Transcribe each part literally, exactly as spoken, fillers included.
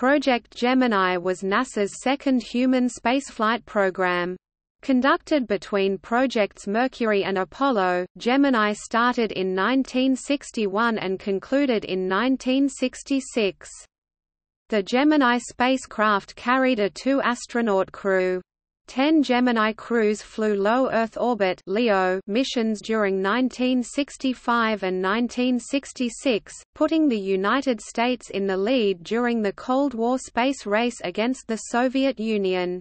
Project Gemini was NASA's second human spaceflight program. Conducted between Projects Mercury and Apollo, Gemini started in nineteen sixty-one and concluded in nineteen sixty-six. The Gemini spacecraft carried a two-astronaut crew. Ten Gemini crews flew low Earth orbit (L E O) missions during nineteen sixty-five and nineteen sixty-six, putting the United States in the lead during the Cold War space race against the Soviet Union.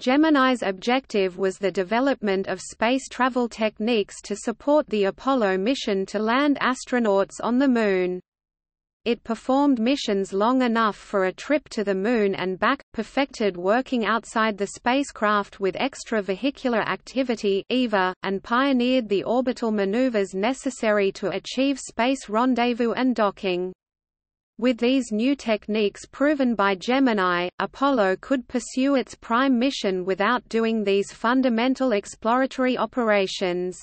Gemini's objective was the development of space travel techniques to support the Apollo mission to land astronauts on the Moon. It performed missions long enough for a trip to the Moon and back, perfected working outside the spacecraft with extravehicular activity E V A, and pioneered the orbital maneuvers necessary to achieve space rendezvous and docking. With these new techniques proven by Gemini, Apollo could pursue its prime mission without doing these fundamental exploratory operations.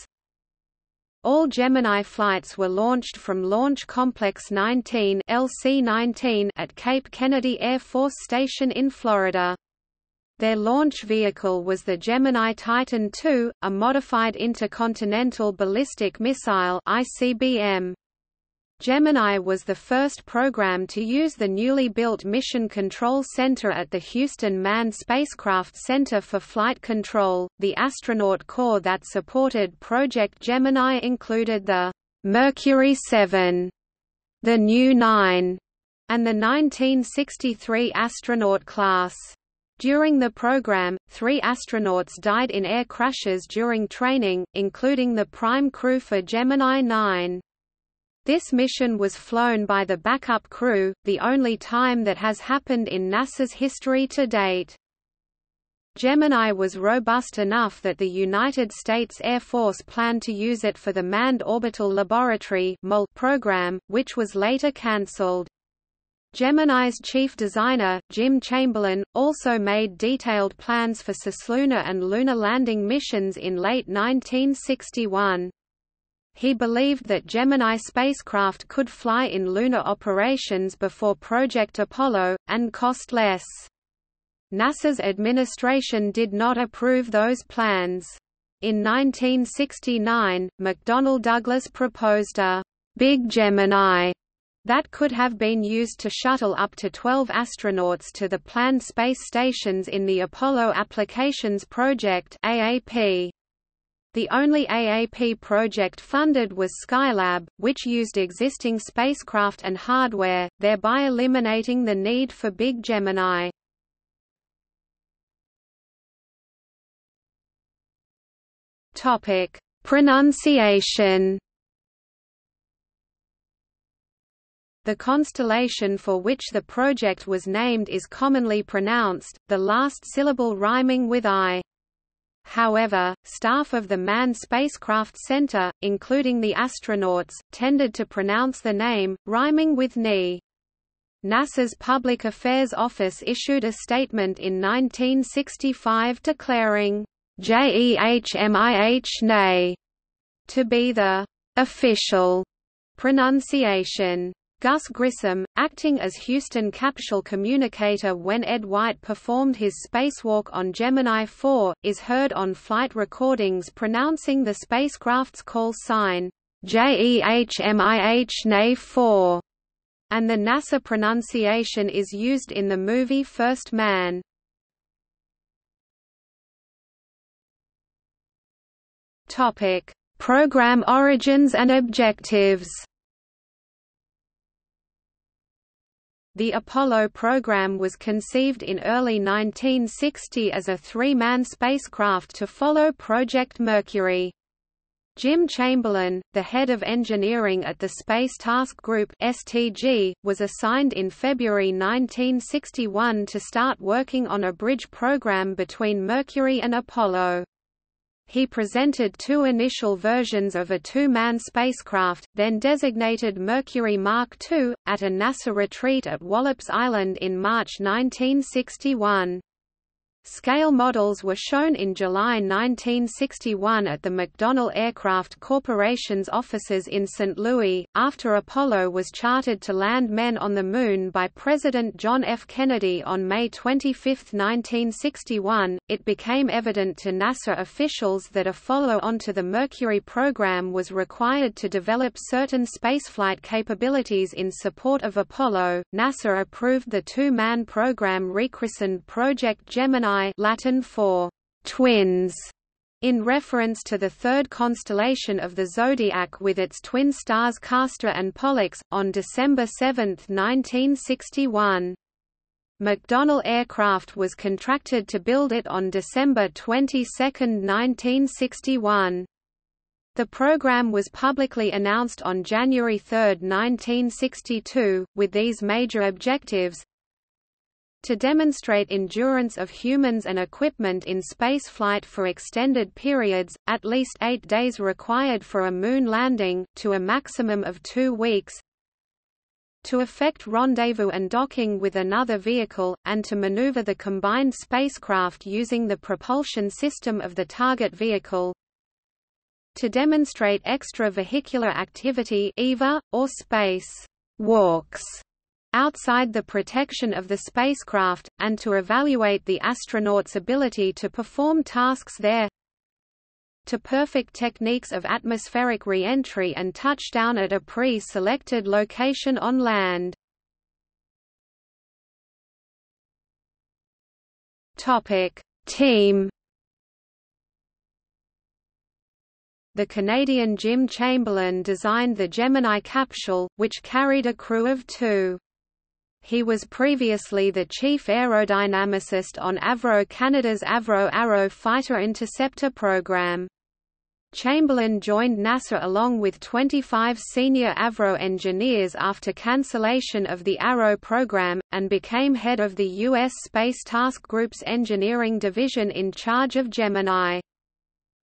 All Gemini flights were launched from Launch Complex nineteen L C nineteen at Cape Kennedy Air Force Station in Florida. Their launch vehicle was the Gemini Titan two, a modified intercontinental ballistic missile I C B M. Gemini was the first program to use the newly built Mission Control Center at the Houston Manned Spacecraft Center for Flight Control. The astronaut corps that supported Project Gemini included the Mercury seven, the New nine, and the nineteen sixty-three astronaut class. During the program, three astronauts died in air crashes during training, including the prime crew for Gemini nine. This mission was flown by the backup crew, the only time that has happened in NASA's history to date. Gemini was robust enough that the United States Air Force planned to use it for the Manned Orbital Laboratory program, which was later cancelled. Gemini's chief designer, Jim Chamberlin, also made detailed plans for cislunar and lunar landing missions in late nineteen sixty-one. He believed that Gemini spacecraft could fly in lunar operations before Project Apollo, and cost less. NASA's administration did not approve those plans. In nineteen sixty-nine, McDonnell Douglas proposed a Big Gemini that could have been used to shuttle up to twelve astronauts to the planned space stations in the Apollo Applications Project (A A P). The only A A P project funded was Skylab, which used existing spacecraft and hardware, thereby eliminating the need for Big Gemini. Topic: Pronunciation. The constellation for which the project was named is commonly pronounced, the last syllable rhyming with I. However, staff of the Manned Spacecraft Center, including the astronauts, tended to pronounce the name, rhyming with N I. NASA's Public Affairs Office issued a statement in nineteen sixty-five declaring, J E H M I H N A, to be the official pronunciation. Gus Grissom, acting as Houston capsule communicator when Ed White performed his spacewalk on Gemini four, is heard on flight recordings pronouncing the spacecraft's call sign, J E H M I H N A four, and the NASA pronunciation is used in the movie First Man. Program origins and objectives. The Apollo program was conceived in early nineteen sixty as a three-man spacecraft to follow Project Mercury. Jim Chamberlin, the head of engineering at the Space Task Group (S T G), was assigned in February nineteen sixty-one to start working on a bridge program between Mercury and Apollo. He presented two initial versions of a two-man spacecraft, then designated Mercury Mark two, at a NASA retreat at Wallops Island in March nineteen sixty-one. Scale models were shown in July nineteen sixty-one at the McDonnell Aircraft Corporation's offices in Saint Louis, after Apollo was chartered to land men on the Moon by President John F. Kennedy on May twenty-fifth nineteen sixty-one. It became evident to NASA officials that a follow-on to the Mercury program was required to develop certain spaceflight capabilities in support of Apollo. NASA approved the two-man program rechristened Project Gemini, Latin for twins, in reference to the third constellation of the zodiac with its twin stars Castor and Pollux, on December seventh nineteen sixty-one. McDonnell Aircraft was contracted to build it on December twenty-second nineteen sixty-one. The program was publicly announced on January third nineteen sixty-two, with these major objectives: to demonstrate endurance of humans and equipment in spaceflight for extended periods, at least eight days required for a moon landing, to a maximum of two weeks, to effect rendezvous and docking with another vehicle, and to maneuver the combined spacecraft using the propulsion system of the target vehicle, to demonstrate extravehicular activity E V A, or space walks, outside the protection of the spacecraft, and to evaluate the astronaut's ability to perform tasks there, to perfect techniques of atmospheric re-entry and touchdown at a pre-selected location on land. Team. The Canadian Jim Chamberlin designed the Gemini capsule, which carried a crew of two. He was previously the chief aerodynamicist on Avro Canada's Avro Arrow fighter interceptor program. Chamberlin joined NASA along with twenty-five senior Avro engineers after cancellation of the Arrow program, and became head of the U S Space Task Group's engineering division in charge of Gemini.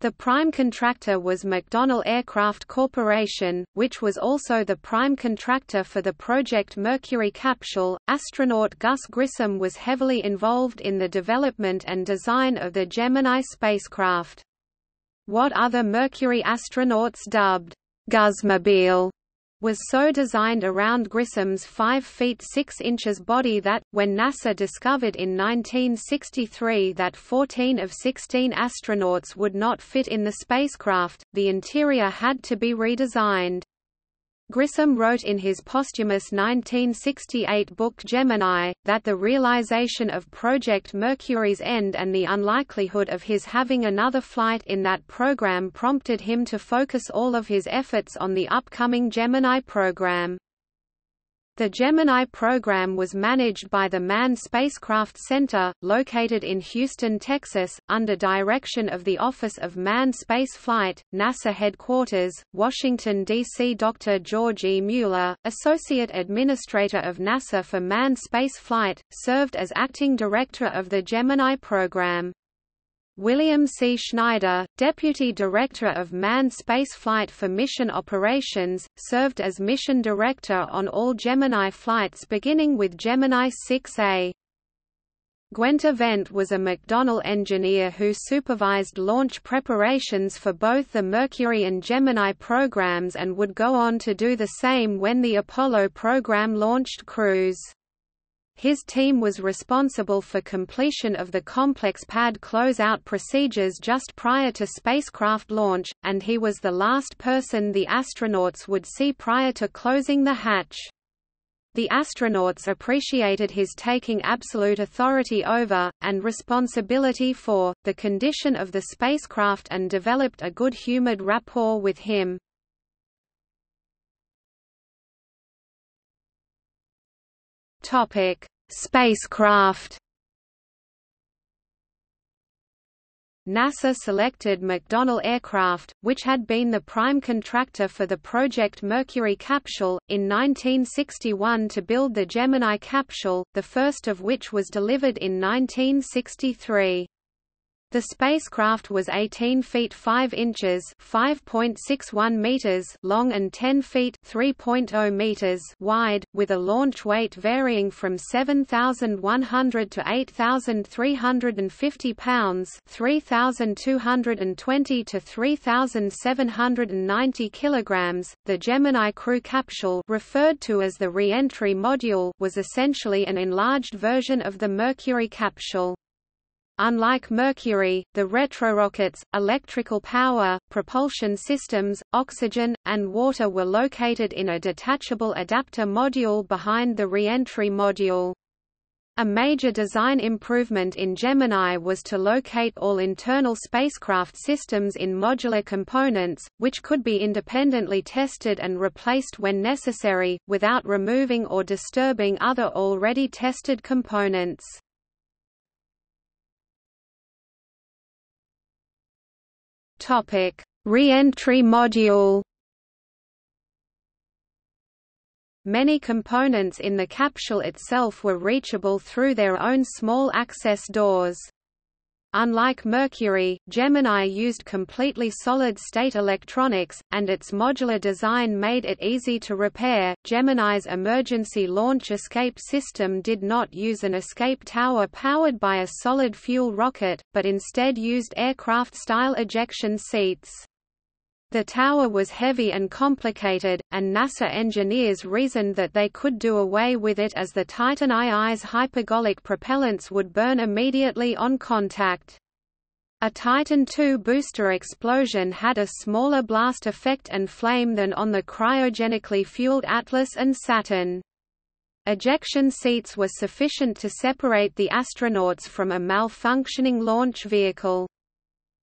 The prime contractor was McDonnell Aircraft Corporation, which was also the prime contractor for the Project Mercury capsule. Astronaut Gus Grissom was heavily involved in the development and design of the Gemini spacecraft. What other Mercury astronauts dubbed Guzmobile was so designed around Grissom's five feet six inches body that, when NASA discovered in nineteen sixty-three that fourteen of sixteen astronauts would not fit in the spacecraft, the interior had to be redesigned. Grissom wrote in his posthumous nineteen sixty-eight book Gemini, that the realization of Project Mercury's end and the unlikelihood of his having another flight in that program prompted him to focus all of his efforts on the upcoming Gemini program. The Gemini program was managed by the Manned Spacecraft Center, located in Houston, Texas, under direction of the Office of Manned Spaceflight, NASA Headquarters, Washington, D C. Doctor George E. Mueller, Associate Administrator of NASA for Manned Spaceflight, served as Acting Director of the Gemini program. William C. Schneider, Deputy Director of Manned Spaceflight for Mission Operations, served as Mission Director on all Gemini flights beginning with Gemini six A. Gwent Event was a McDonnell engineer who supervised launch preparations for both the Mercury and Gemini programs and would go on to do the same when the Apollo program launched crews. His team was responsible for completion of the complex pad closeout procedures just prior to spacecraft launch, and he was the last person the astronauts would see prior to closing the hatch. The astronauts appreciated his taking absolute authority over, and responsibility for, the condition of the spacecraft and developed a good-humored rapport with him. Topic: Spacecraft. NASA selected McDonnell Aircraft, which had been the prime contractor for the Project Mercury capsule, in nineteen sixty-one to build the Gemini capsule, the first of which was delivered in nineteen sixty-three. The spacecraft was eighteen feet five inches (five point six one meters) long and ten feet (three point zero meters) wide, with a launch weight varying from seven thousand one hundred to eight thousand three hundred fifty pounds (three thousand two hundred twenty to three thousand seven hundred ninety kilograms). The Gemini crew capsule, referred to as the re-entry module, was essentially an enlarged version of the Mercury capsule. Unlike Mercury, the retrorockets, electrical power, propulsion systems, oxygen, and water were located in a detachable adapter module behind the re-entry module. A major design improvement in Gemini was to locate all internal spacecraft systems in modular components, which could be independently tested and replaced when necessary, without removing or disturbing other already tested components. Topic: Re-entry module. Many components in the capsule itself were reachable through their own small access doors. Unlike Mercury, Gemini used completely solid-state electronics, and its modular design made it easy to repair. Gemini's emergency launch escape system did not use an escape tower powered by a solid-fuel rocket, but instead used aircraft-style ejection seats. The tower was heavy and complicated, and NASA engineers reasoned that they could do away with it as the Titan II's hypergolic propellants would burn immediately on contact. A Titan two booster explosion had a smaller blast effect and flame than on the cryogenically fueled Atlas and Saturn. Ejection seats were sufficient to separate the astronauts from a malfunctioning launch vehicle.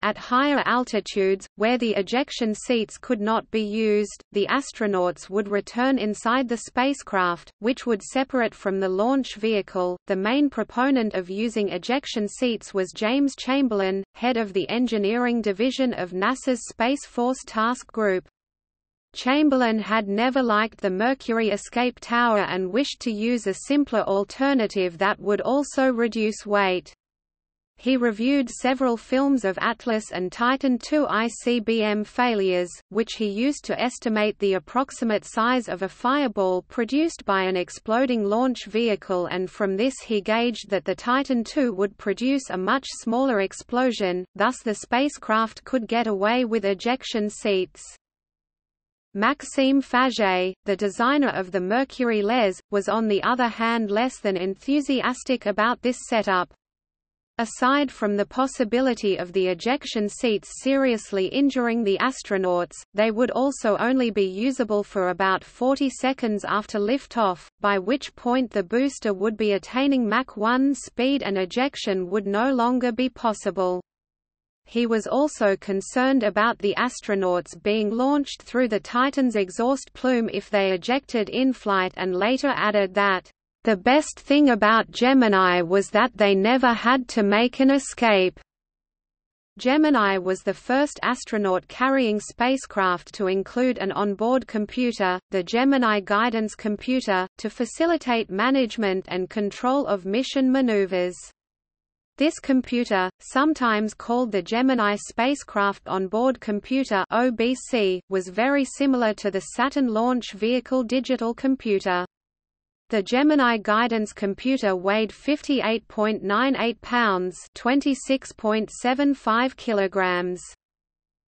At higher altitudes, where the ejection seats could not be used, the astronauts would return inside the spacecraft, which would separate from the launch vehicle. The main proponent of using ejection seats was James Chamberlin, head of the engineering division of NASA's Space Force Task Group. Chamberlin had never liked the Mercury escape tower and wished to use a simpler alternative that would also reduce weight. He reviewed several films of Atlas and Titan two I C B M failures, which he used to estimate the approximate size of a fireball produced by an exploding launch vehicle, and from this he gauged that the Titan two would produce a much smaller explosion, thus the spacecraft could get away with ejection seats. Maxime Faget, the designer of the Mercury L E S, was on the other hand less than enthusiastic about this setup. Aside from the possibility of the ejection seats seriously injuring the astronauts, they would also only be usable for about forty seconds after liftoff, by which point the booster would be attaining Mach one speed and ejection would no longer be possible. He was also concerned about the astronauts being launched through the Titan's exhaust plume if they ejected in flight, and later added that the best thing about Gemini was that they never had to make an escape. Gemini was the first astronaut-carrying spacecraft to include an onboard computer, the Gemini Guidance Computer, to facilitate management and control of mission maneuvers. This computer, sometimes called the Gemini Spacecraft Onboard Computer (O B C), was very similar to the Saturn Launch Vehicle Digital Computer. The Gemini Guidance Computer weighed fifty-eight point nine eight pounds (twenty-six point seven five kilograms).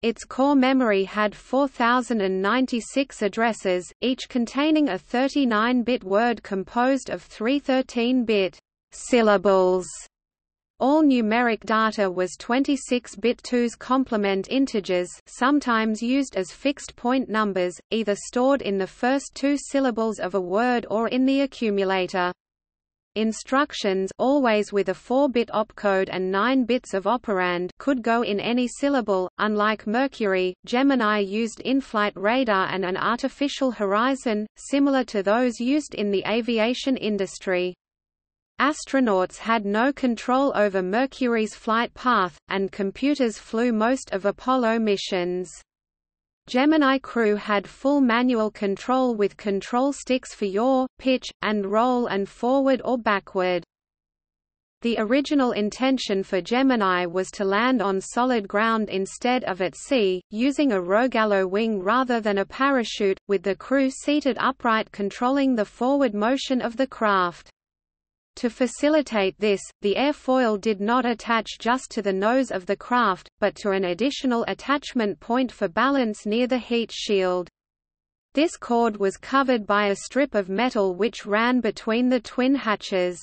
Its core memory had four thousand ninety-six addresses, each containing a thirty-nine bit word composed of three thirteen bit syllables. All numeric data was twenty-six bit two's complement integers, sometimes used as fixed point numbers, either stored in the first two syllables of a word or in the accumulator. Instructions, always with a four bit opcode and nine bits of operand, could go in any syllable. Unlike Mercury, Gemini used in-flight radar and an artificial horizon, similar to those used in the aviation industry. Astronauts had no control over Mercury's flight path, and computers flew most of Apollo missions. Gemini crew had full manual control with control sticks for yaw, pitch, and roll and forward or backward. The original intention for Gemini was to land on solid ground instead of at sea, using a Rogallo wing rather than a parachute, with the crew seated upright controlling the forward motion of the craft. To facilitate this, the airfoil did not attach just to the nose of the craft, but to an additional attachment point for balance near the heat shield. This cord was covered by a strip of metal which ran between the twin hatches.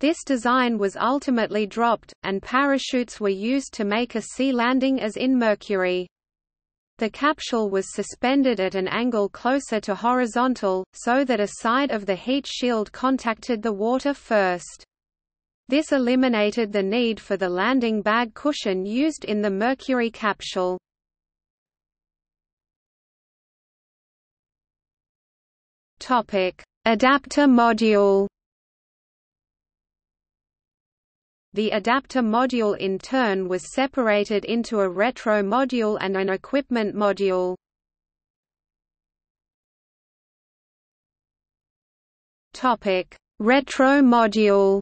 This design was ultimately dropped, and parachutes were used to make a sea landing as in Mercury. The capsule was suspended at an angle closer to horizontal, so that a side of the heat shield contacted the water first. This eliminated the need for the landing bag cushion used in the Mercury capsule. Adapter module. The adapter module in turn was separated into a retro module and an equipment module. Topic: Retro module.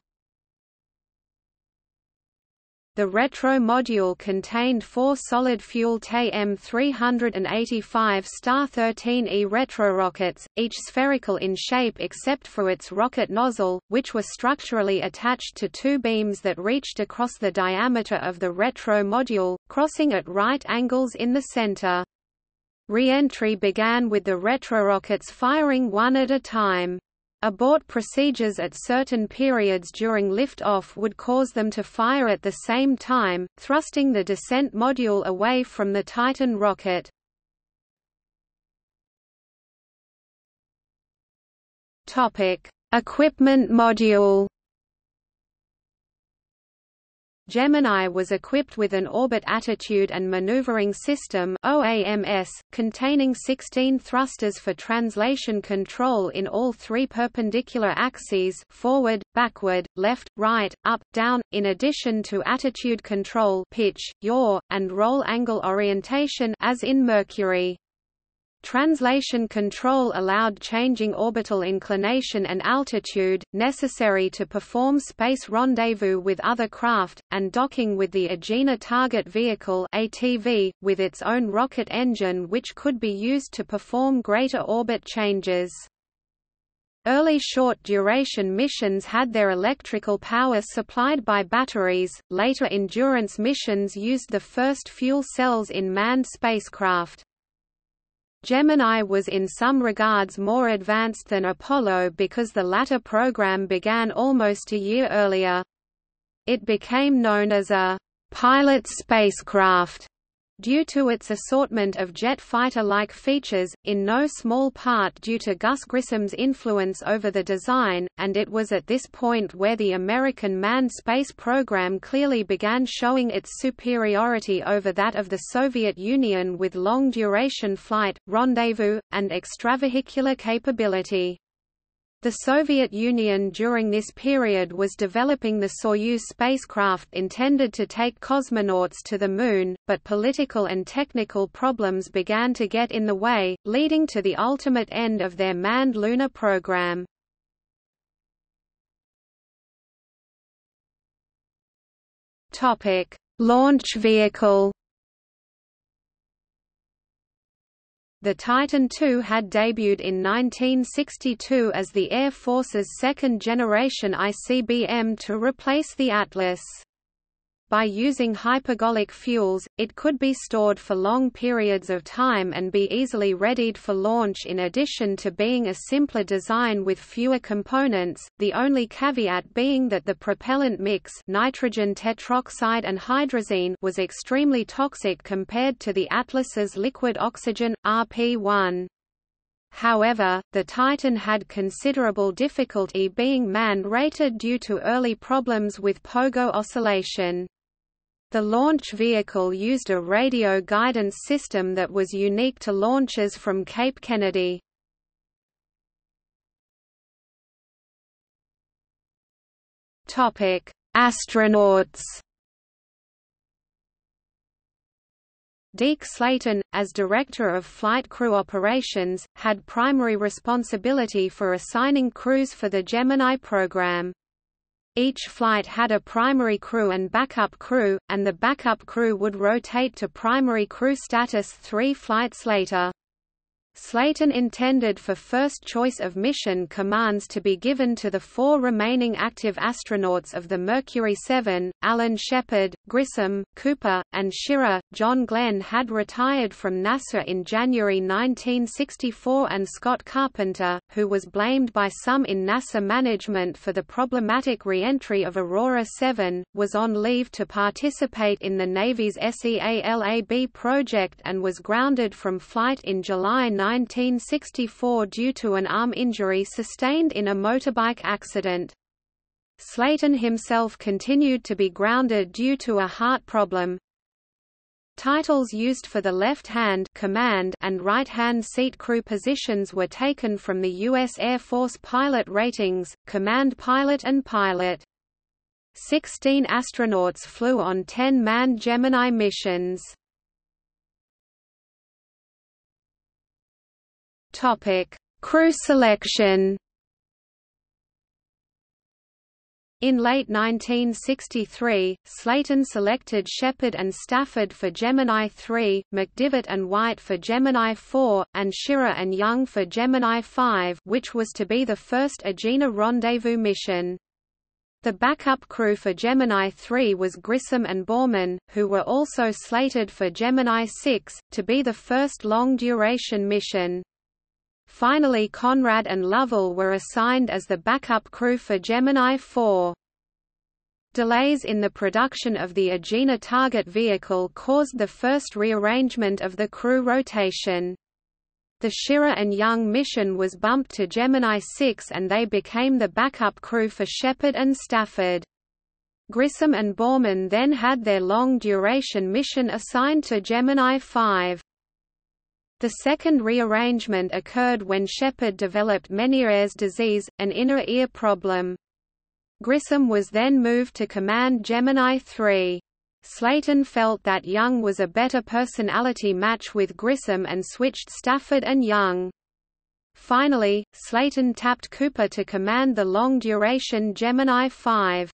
The retro module contained four solid-fuel T M three eighty-five Star thirteen E retrorockets, each spherical in shape except for its rocket nozzle, which were structurally attached to two beams that reached across the diameter of the retro module, crossing at right angles in the center. Re-entry began with the retrorockets firing one at a time. Abort procedures at certain periods during liftoff would cause them to fire at the same time, thrusting the descent module away from the Titan rocket. Topic: Equipment module. Gemini was equipped with an Orbit Attitude and Maneuvering System O A M S, containing sixteen thrusters for translation control in all three perpendicular axes forward, backward, left, right, up, down, in addition to attitude control pitch, yaw, and roll angle orientation as in Mercury. Translation control allowed changing orbital inclination and altitude, necessary to perform space rendezvous with other craft, and docking with the Agena target vehicle A T V, with its own rocket engine which could be used to perform greater orbit changes. Early short-duration missions had their electrical power supplied by batteries, later endurance missions used the first fuel cells in manned spacecraft. Gemini was in some regards more advanced than Apollo because the latter program began almost a year earlier. It became known as a pilot spacecraft due to its assortment of jet fighter-like features, in no small part due to Gus Grissom's influence over the design, and it was at this point where the American manned space program clearly began showing its superiority over that of the Soviet Union with long-duration flight, rendezvous, and extravehicular capability. The Soviet Union during this period was developing the Soyuz spacecraft intended to take cosmonauts to the Moon, but political and technical problems began to get in the way, leading to the ultimate end of their manned lunar program. Launch vehicle. The Titan two had debuted in nineteen sixty-two as the Air Force's second-generation I C B M to replace the Atlas. By using hypergolic fuels, it could be stored for long periods of time and be easily readied for launch in addition to being a simpler design with fewer components, the only caveat being that the propellant mix nitrogen tetroxide and hydrazine was extremely toxic compared to the Atlas's liquid oxygen, R P one. However, the Titan had considerable difficulty being man-rated due to early problems with pogo oscillation. The launch vehicle used a radio guidance system that was unique to launches from Cape Kennedy. Topic: Astronauts. Deke Slayton, as Director of Flight Crew Operations, had primary responsibility for assigning crews for the Gemini program. Each flight had a primary crew and backup crew, and the backup crew would rotate to primary crew status three flights later. Slayton intended for first choice of mission commands to be given to the four remaining active astronauts of the Mercury seven, Alan Shepard, Grissom, Cooper, and Schirra. John Glenn had retired from NASA in January nineteen sixty-four, and Scott Carpenter, who was blamed by some in NASA management for the problematic re-entry of Aurora seven, was on leave to participate in the Navy's SEALAB project and was grounded from flight in July nineteen sixty-four due to an arm injury sustained in a motorbike accident. Slayton himself continued to be grounded due to a heart problem. Titles used for the left-hand command and right-hand seat crew positions were taken from the U S Air Force pilot ratings, command pilot and pilot. Sixteen astronauts flew on ten manned Gemini missions. Topic: Crew selection. In late nineteen sixty-three, Slayton selected Shepard and Stafford for Gemini three, McDivitt and White for Gemini four, and Schirra and Young for Gemini five, which was to be the first Agena rendezvous mission. The backup crew for Gemini three was Grissom and Borman, who were also slated for Gemini six, to be the first long-duration mission. Finally, Conrad and Lovell were assigned as the backup crew for Gemini four. Delays in the production of the Agena target vehicle caused the first rearrangement of the crew rotation. The Schirra and Young mission was bumped to Gemini six, and they became the backup crew for Shepard and Stafford. Grissom and Borman then had their long-duration mission assigned to Gemini five. The second rearrangement occurred when Shepard developed Meniere's disease, an inner ear problem. Grissom was then moved to command Gemini three. Slayton felt that Young was a better personality match with Grissom and switched Stafford and Young. Finally, Slayton tapped Cooper to command the long-duration Gemini five.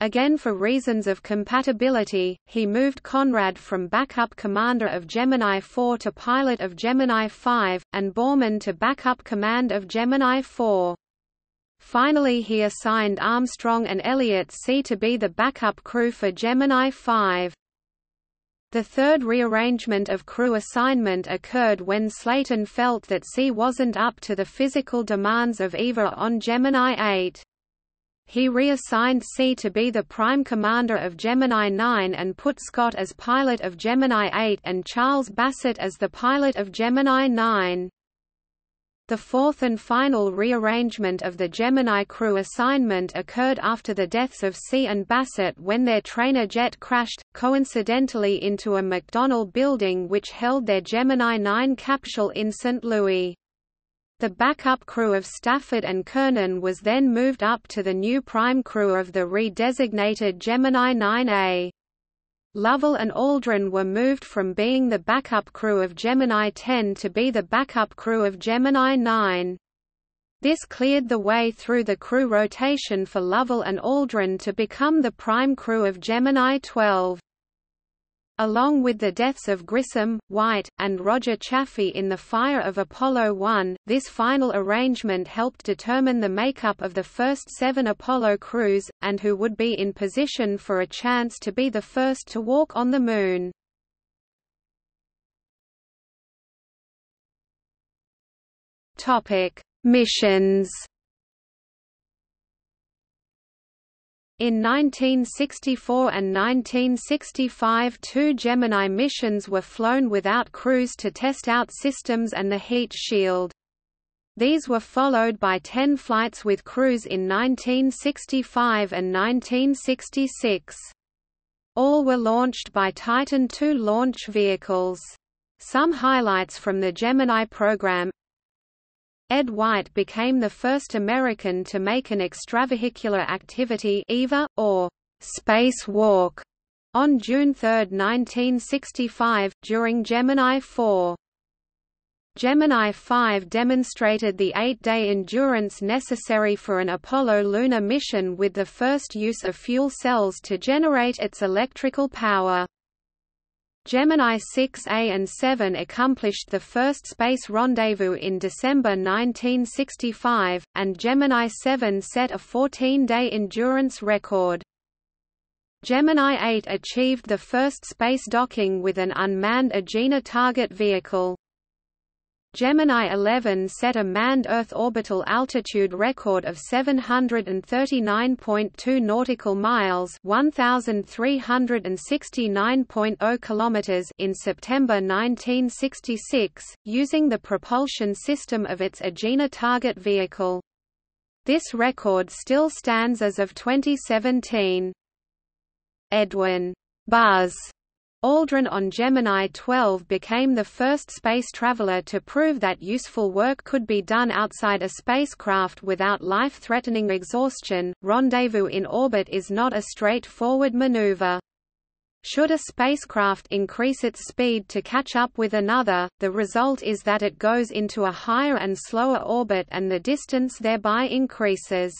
Again, for reasons of compatibility, he moved Conrad from backup commander of Gemini four to pilot of Gemini five, and Borman to backup command of Gemini four. Finally, he assigned Armstrong and Elliot See to be the backup crew for Gemini five. The third rearrangement of crew assignment occurred when Slayton felt that See wasn't up to the physical demands of Eva on Gemini eight. He reassigned See to be the prime commander of Gemini nine and put Scott as pilot of Gemini eight and Charles Bassett as the pilot of Gemini nine. The fourth and final rearrangement of the Gemini crew assignment occurred after the deaths of See and Bassett when their trainer jet crashed, coincidentally, into a McDonnell building which held their Gemini nine capsule in Saint Louis. The backup crew of Stafford and Kernan was then moved up to the new prime crew of the re-designated Gemini nine A. Lovell and Aldrin were moved from being the backup crew of Gemini ten to be the backup crew of Gemini nine. This cleared the way through the crew rotation for Lovell and Aldrin to become the prime crew of Gemini twelve. Along with the deaths of Grissom, White, and Roger Chaffee in the fire of Apollo one, this final arrangement helped determine the makeup of the first seven Apollo crews, and who would be in position for a chance to be the first to walk on the Moon. Topic: Missions. In nineteen sixty-four and nineteen sixty-five, two Gemini missions were flown without crews to test out systems and the heat shield. These were followed by ten flights with crews in nineteen sixty-five and nineteen sixty-six. All were launched by Titan two launch vehicles. Some highlights from the Gemini program: Ed White became the first American to make an extravehicular activity E V A, or space walk, on June third, nineteen sixty-five, during Gemini four. Gemini five demonstrated the eight-day endurance necessary for an Apollo lunar mission with the first use of fuel cells to generate its electrical power. Gemini six A and seven accomplished the first space rendezvous in December nineteen sixty-five, and Gemini seven set a fourteen-day endurance record. Gemini eight achieved the first space docking with an unmanned Agena target vehicle. Gemini eleven set a manned Earth orbital altitude record of seven hundred thirty-nine point two nautical miles (one thousand three hundred sixty-nine point zero kilometers) in September nineteen sixty-six, using the propulsion system of its Agena target vehicle. This record still stands as of twenty seventeen. Edwin Buzz Aldrin on Gemini twelve became the first space traveler to prove that useful work could be done outside a spacecraft without life-threatening exhaustion. Rendezvous in orbit is not a straightforward maneuver. Should a spacecraft increase its speed to catch up with another, the result is that it goes into a higher and slower orbit and the distance thereby increases.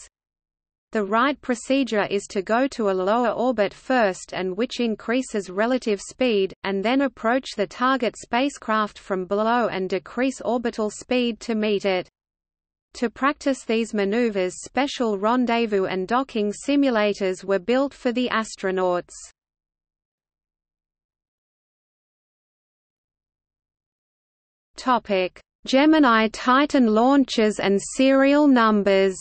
The right procedure is to go to a lower orbit first, and which increases relative speed, and then approach the target spacecraft from below and decrease orbital speed to meet it. To practice these maneuvers, special rendezvous and docking simulators were built for the astronauts. Topic: Gemini Titan launches and serial numbers.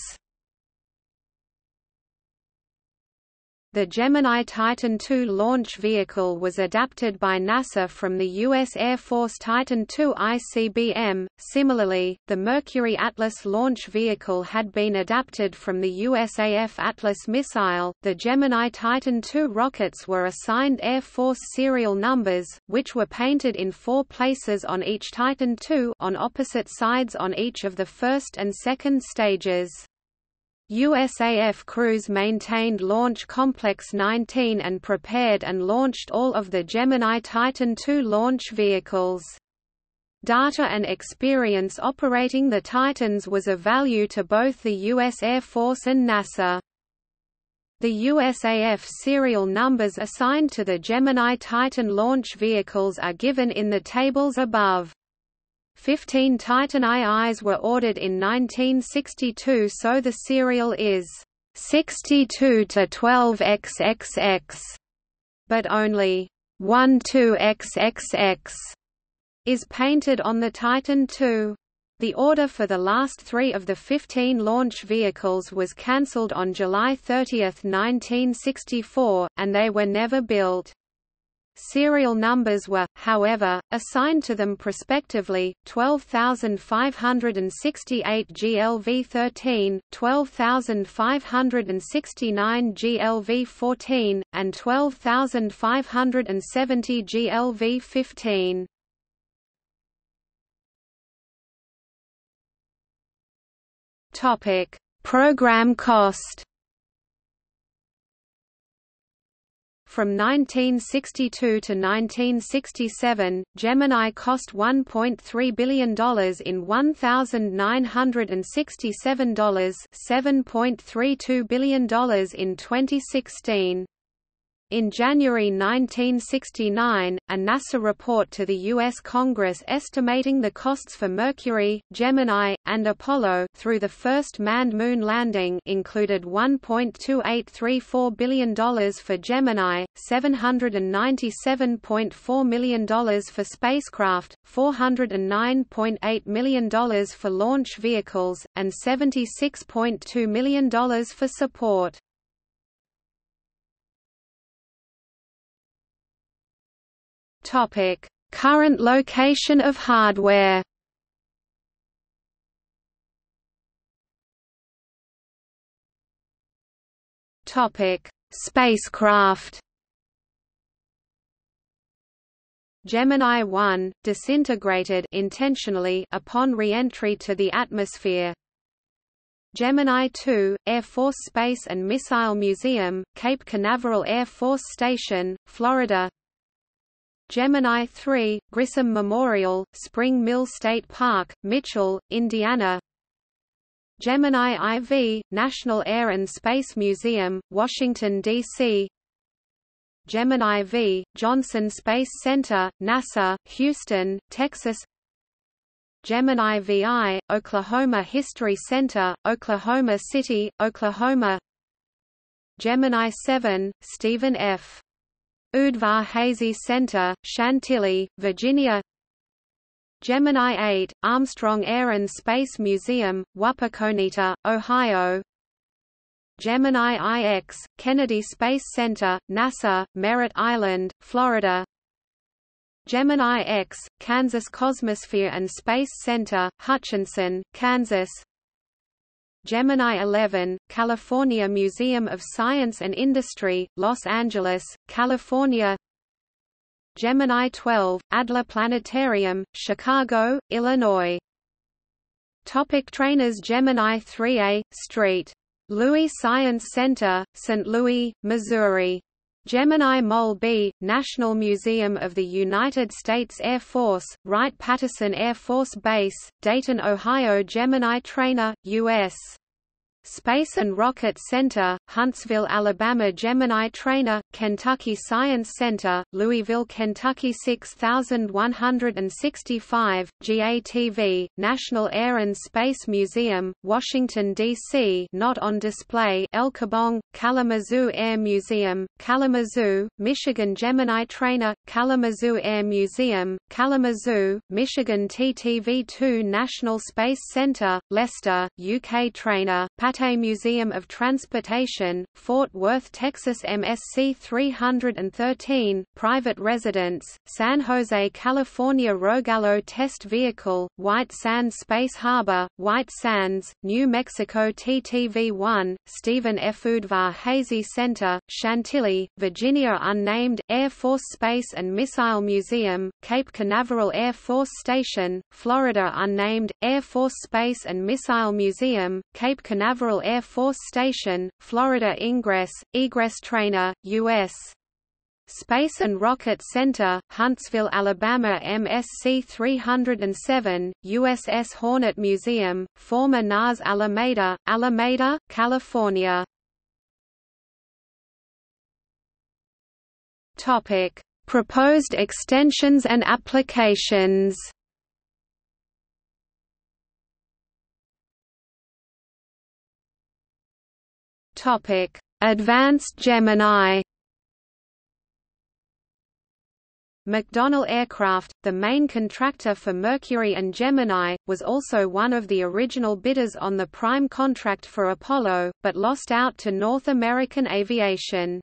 The Gemini Titan two launch vehicle was adapted by NASA from the U S Air Force Titan two I C B M. Similarly, the Mercury Atlas launch vehicle had been adapted from the U S A F Atlas missile. The Gemini Titan two rockets were assigned Air Force serial numbers, which were painted in four places on each Titan two on opposite sides on each of the first and second stages. U S A F crews maintained Launch Complex nineteen and prepared and launched all of the Gemini Titan two launch vehicles. Data and experience operating the Titans was of value to both the U S Air Force and NASA. The U S A F serial numbers assigned to the Gemini Titan launch vehicles are given in the tables above. Fifteen Titan two s were ordered in nineteen sixty-two, so the serial is sixty-two to twelve X X X, but only twelve X X X is painted on the Titan two. The order for the last three of the fifteen launch vehicles was cancelled on July thirtieth nineteen sixty-four, and they were never built. Serial numbers were, however, assigned to them prospectively, twelve thousand five hundred sixty-eight G L V thirteen, twelve thousand five hundred sixty-nine G L V fourteen, and twelve thousand five hundred seventy G L V fifteen. Topic: Program cost. From nineteen sixty-two to nineteen sixty-seven, Gemini cost one point three billion dollars in one thousand nine hundred sixty-seven dollars, seven point three two billion dollars in twenty sixteen. In January nineteen sixty-nine, a NASA report to the U S Congress estimating the costs for Mercury, Gemini, and Apollo through the first manned moon landing included one point two eight three four billion dollars for Gemini, seven hundred ninety-seven point four million dollars for spacecraft, four hundred nine point eight million dollars for launch vehicles, and seventy-six point two million dollars for support. Topic: Current location of hardware. Topic: Spacecraft. Gemini one disintegrated intentionally upon re-entry to the atmosphere. Gemini two, Air Force Space and Missile Museum, Cape Canaveral Air Force Station, Florida. Gemini three, Grissom Memorial, Spring Mill State Park, Mitchell, Indiana. Gemini four, National Air and Space Museum, Washington, D C Gemini four, Johnson Space Center, NASA, Houston, Texas. Gemini five, Oklahoma History Center, Oklahoma City, Oklahoma. Gemini seven, Stephen F. Udvar Hazy Center, Chantilly, Virginia. Gemini eight, Armstrong Air and Space Museum, Wapakoneta, Ohio. Gemini four, Kennedy Space Center, NASA, Merritt Island, Florida. Gemini X, Kansas Cosmosphere and Space Center, Hutchinson, Kansas. Gemini eleven, California Museum of Science and Industry, Los Angeles, California. Gemini twelve, Adler Planetarium, Chicago, Illinois. Topic trainers. Gemini three A, Street. Louis Science Center, Saint Louis, Missouri. Gemini Mole B, National Museum of the United States Air Force, Wright-Patterson Air Force Base, Dayton, Ohio. Gemini Trainer, U S Space and Rocket Center, Huntsville, Alabama. Gemini Trainer, Kentucky Science Center, Louisville, Kentucky. Six thousand one hundred sixty-five, G A T V, National Air and Space Museum, Washington, D C Not on display. El Kabong, Kalamazoo Air Museum, Kalamazoo, Michigan. Gemini Trainer, Kalamazoo Air Museum, Kalamazoo, Michigan. T T V two, National Space Center, Leicester, U K. Trainer, Paté Museum of Transportation, Fort Worth, Texas. M S C three hundred thirteen, Private Residence, San Jose, California. Rogallo Test Vehicle, White Sands Space Harbor, White Sands, New Mexico. T T V one, Stephen F. Udvar Hazy Center, Chantilly, Virginia. Unnamed, Air Force Space and Missile Museum, Cape Canaveral Air Force Station, Florida. Unnamed, Air Force Space and Missile Museum, Cape Canaveral Air Force Station, Florida. Ingress, Egress Trainer, U S Space and Rocket Center, Huntsville, Alabama. M S C three hundred seven, U S S Hornet Museum, former N A S Alameda, Alameda, California. Topic: Proposed extensions and applications. Topic: Advanced Gemini. McDonnell Aircraft, the main contractor for Mercury and Gemini, was also one of the original bidders on the prime contract for Apollo, but lost out to North American Aviation.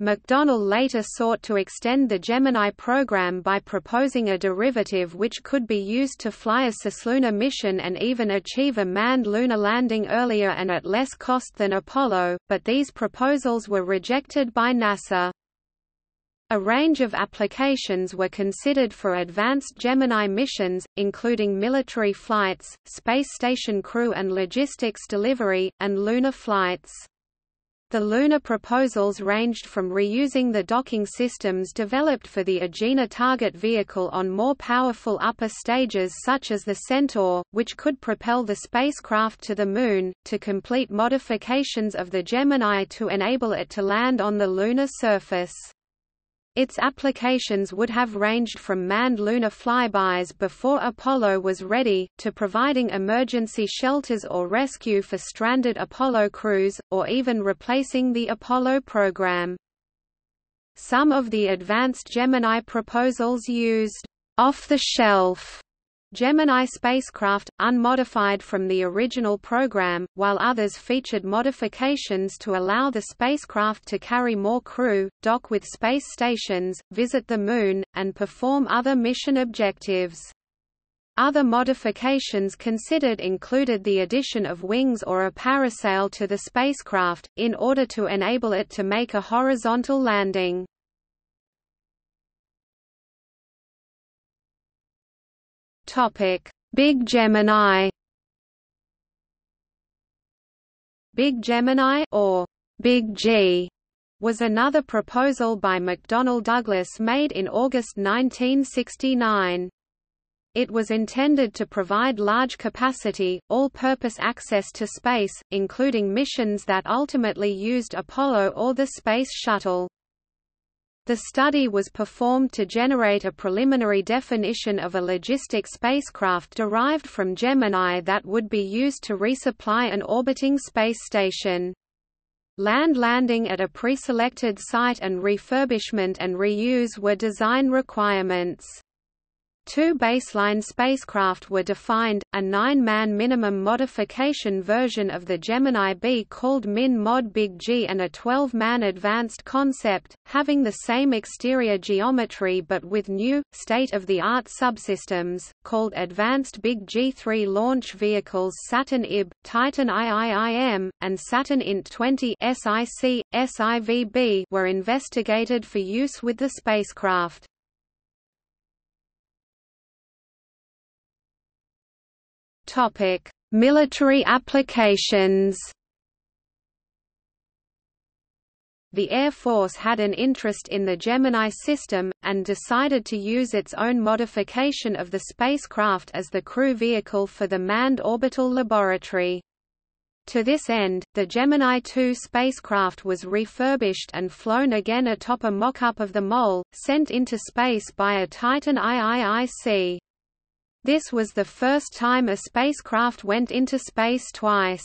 McDonnell later sought to extend the Gemini program by proposing a derivative which could be used to fly a cislunar mission and even achieve a manned lunar landing earlier and at less cost than Apollo, but these proposals were rejected by NASA. A range of applications were considered for advanced Gemini missions, including military flights, space station crew and logistics delivery, and lunar flights. The lunar proposals ranged from reusing the docking systems developed for the Agena target vehicle on more powerful upper stages such as the Centaur, which could propel the spacecraft to the Moon, to complete modifications of the Gemini to enable it to land on the lunar surface. Its applications would have ranged from manned lunar flybys before Apollo was ready, to providing emergency shelters or rescue for stranded Apollo crews, or even replacing the Apollo program. Some of the advanced Gemini proposals used off-the-shelf Gemini spacecraft, unmodified from the original program, while others featured modifications to allow the spacecraft to carry more crew, dock with space stations, visit the Moon, and perform other mission objectives. Other modifications considered included the addition of wings or a parasail to the spacecraft, in order to enable it to make a horizontal landing. Topic: Big Gemini. Big Gemini, or Big G, was another proposal by McDonnell Douglas made in August nineteen sixty-nine. It was intended to provide large-capacity, all-purpose access to space, including missions that ultimately used Apollo or the Space Shuttle. The study was performed to generate a preliminary definition of a logistic spacecraft derived from Gemini that would be used to resupply an orbiting space station. Land landing at a preselected site and refurbishment and reuse were design requirements. Two baseline spacecraft were defined, a nine-man minimum modification version of the Gemini B called Min-Mod Big G and a twelve-man advanced concept, having the same exterior geometry but with new, state-of-the-art subsystems, called Advanced Big G three launch vehicles Saturn I B, Titan two, and Saturn I N T twenty (S I C, S I V B) were investigated for use with the spacecraft. Topic: Military applications. The Air Force had an interest in the Gemini system, and decided to use its own modification of the spacecraft as the crew vehicle for the Manned Orbital Laboratory. To this end, the Gemini two spacecraft was refurbished and flown again atop a mock-up of the mole, sent into space by a Titan two. This was the first time a spacecraft went into space twice.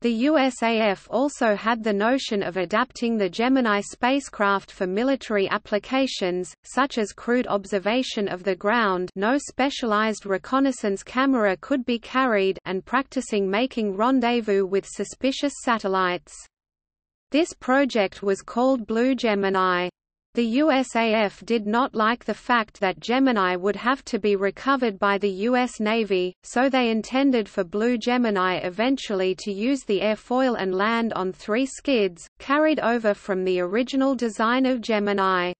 The U S A F also had the notion of adapting the Gemini spacecraft for military applications, such as crude observation of the ground, no specialized reconnaissance camera could be carried, and practicing making rendezvous with suspicious satellites. This project was called Blue Gemini. The U S A F did not like the fact that Gemini would have to be recovered by the U S Navy, so they intended for Blue Gemini eventually to use the airfoil and land on three skids, carried over from the original design of Gemini.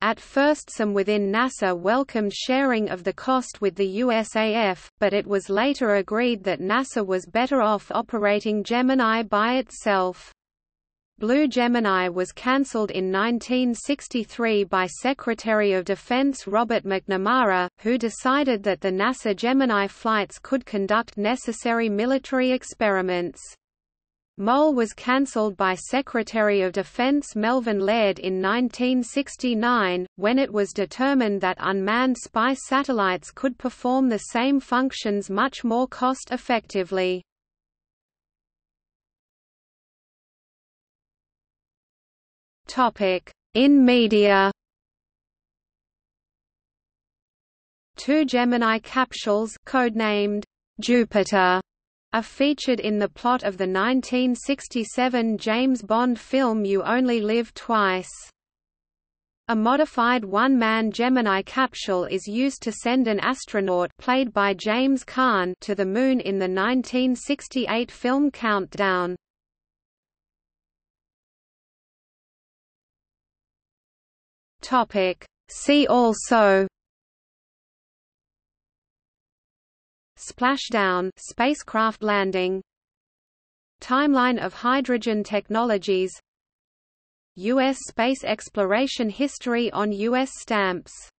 At first some within NASA welcomed sharing of the cost with the U S A F, but it was later agreed that NASA was better off operating Gemini by itself. Blue Gemini was cancelled in nineteen sixty-three by Secretary of Defense Robert McNamara, who decided that the NASA Gemini flights could conduct necessary military experiments. Mole was cancelled by Secretary of Defense Melvin Laird in nineteen sixty-nine, when it was determined that unmanned spy satellites could perform the same functions much more cost-effectively. In media, two Gemini capsules codenamed Jupiter are featured in the plot of the nineteen sixty-seven James Bond film You Only Live Twice. A modified one-man Gemini capsule is used to send an astronaut played by James Caan to the Moon in the nineteen sixty-eight film Countdown. See also: Splashdown spacecraft landing, Timeline of hydrogen technologies, U S space exploration history on U S stamps.